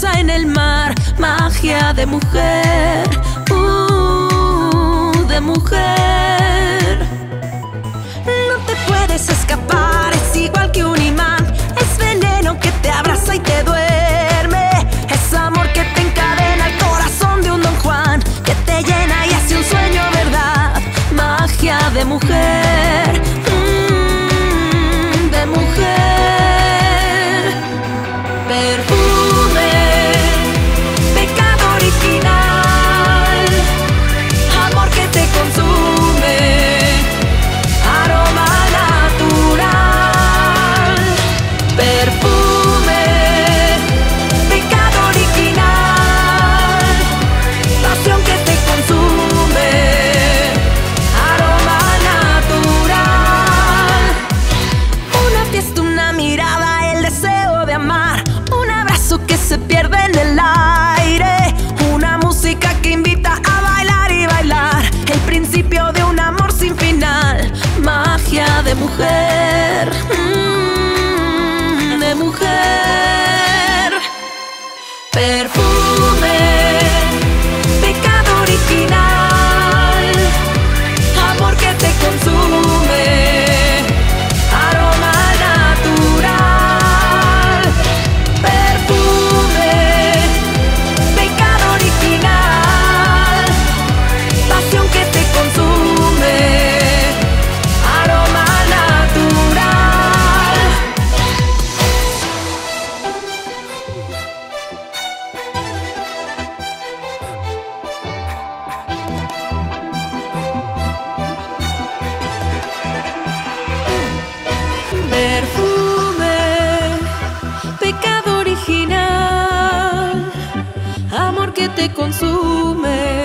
Princesa en el mar, magia de mujer. No te puedes escapar, es igual que un imán, es veneno que te abraza y te duerme, es amor que te encadena al corazón de un Don Juan, que te llena y hace un sueño verdad, magia de mujer, de mujer. Perfume, pecado original, amor que te consume, aroma natural. Perfume, pecado original, pasión que te consume, aroma natural. Una fiesta, una mirada, el deseo de amar, un abrazo que se pierde en el aire, una música que invita a bailar y bailar, el principio de un amor sin final, magia de mujer, de mujer. Perfume, pecado original, amor que te consume, aroma natural. Perfume, pecado original, pasión que te consume, aroma natural. Perfume, pecado original, amor que te consume.